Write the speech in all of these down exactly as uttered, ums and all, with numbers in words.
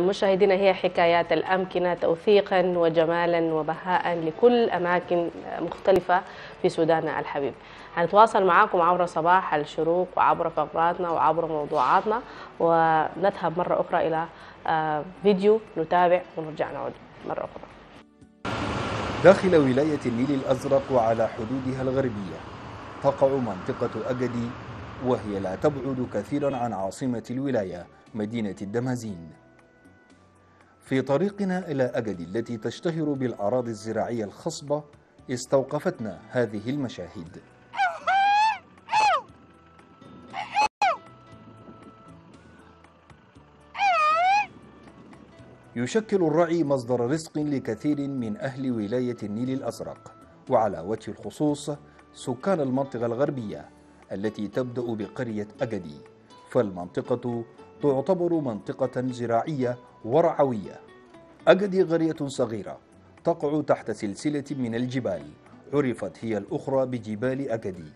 مشاهدينا هي حكايات الأمكنة توثيقا وجمالا وبهاء لكل أماكن مختلفة في سوداننا الحبيب. هنتواصل معاكم عبر صباح الشروق وعبر فقراتنا وعبر موضوعاتنا، ونذهب مرة أخرى إلى فيديو نتابع ونرجع نعود مرة أخرى. داخل ولاية النيل الأزرق وعلى حدودها الغربية تقع منطقة أجدي، وهي لا تبعد كثيرا عن عاصمة الولاية مدينة الدمازين. في طريقنا إلى أجدي التي تشتهر بالأراضي الزراعية الخصبة استوقفتنا هذه المشاهد. يشكل الرعي مصدر رزق لكثير من أهل ولاية النيل الأزرق، وعلى وجه الخصوص سكان المنطقة الغربية التي تبدأ بقرية أجدي، فالمنطقة تعتبر منطقة زراعية ورعوية. أجدي قرية صغيرة تقع تحت سلسلة من الجبال عرفت هي الأخرى بجبال أجدي،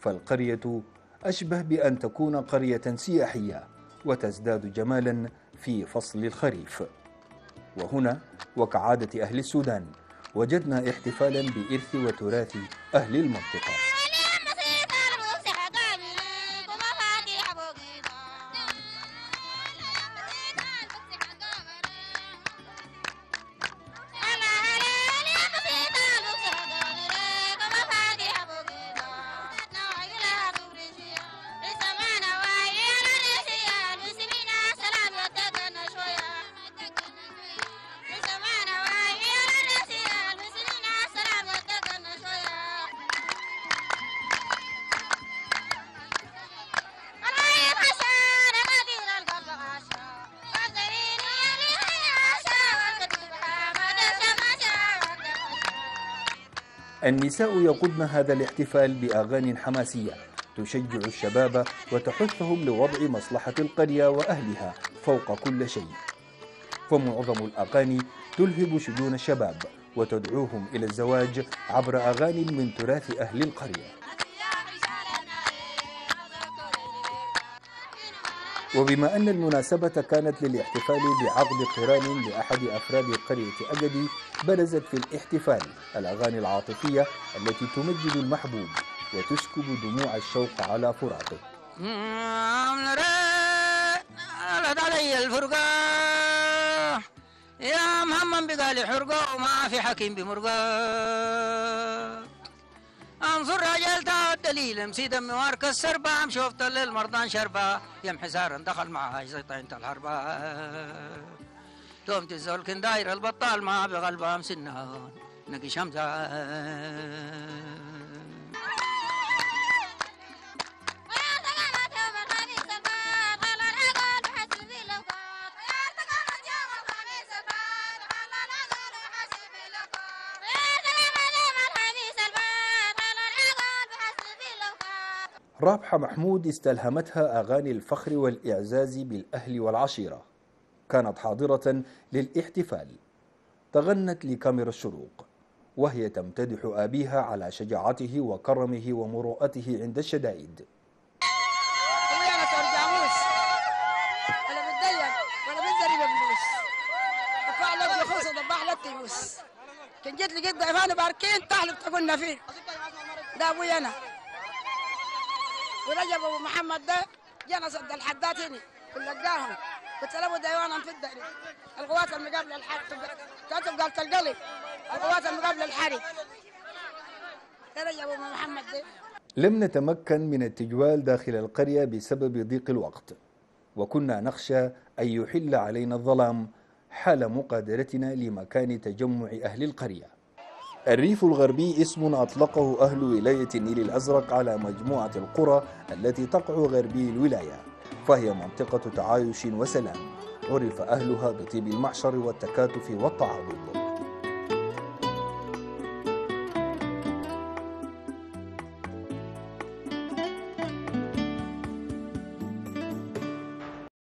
فالقرية أشبه بأن تكون قرية سياحية وتزداد جمالا في فصل الخريف. وهنا وكعادة أهل السودان وجدنا احتفالا بإرث وتراث أهل المنطقة. النساء يقودن هذا الاحتفال بأغاني حماسية تشجع الشباب وتحثهم لوضع مصلحة القرية وأهلها فوق كل شيء، فمعظم الأغاني تلهب شجون الشباب وتدعوهم إلى الزواج عبر أغاني من تراث أهل القرية. وبما أن المناسبة كانت للاحتفال بعقد قران لأحد أفراد قرية أجدي، برزت في الاحتفال الأغاني العاطفية التي تمجد المحبوب وتسكب دموع الشوق على فراقه. يا محمد بقالي حرقة وما في حكيم بمرقة، انظر رجلتها والدليل امسي دمي وارك السربة، امشي وفطل للمرضان شربة، يم حزار دخل معها زيطين الحربة، تومت الزول كن داير البطال ما بقلبها مسنان نقي شمزة. رابحة محمود استلهمتها أغاني الفخر والإعزاز بالأهل والعشيرة، كانت حاضرة للاحتفال. تغنت لكاميرا الشروق وهي تمتدح أبيها على شجاعته وكرمه ومروءته عند الشدائد. كان جيت لقيت ضعفانة باركين تعلب تقولنا فيه ده أبوي أنا ورجب ابو محمد ده جانا صد الحدات هنا ولقاهم قلت له ديوانا في الدقيق القوات المقابله للحرب كاتب قالت القلب القوات المقابله للحرب رجب ابو محمد ده. لم نتمكن من التجوال داخل القريه بسبب ضيق الوقت، وكنا نخشى ان يحل علينا الظلام حال مقادرتنا لمكان تجمع اهل القريه. الريف الغربي اسم أطلقه أهل ولاية النيل الأزرق على مجموعة القرى التي تقع غربي الولاية، فهي منطقة تعايش وسلام عرف أهلها بطيب المعشر والتكاتف والتعاضد.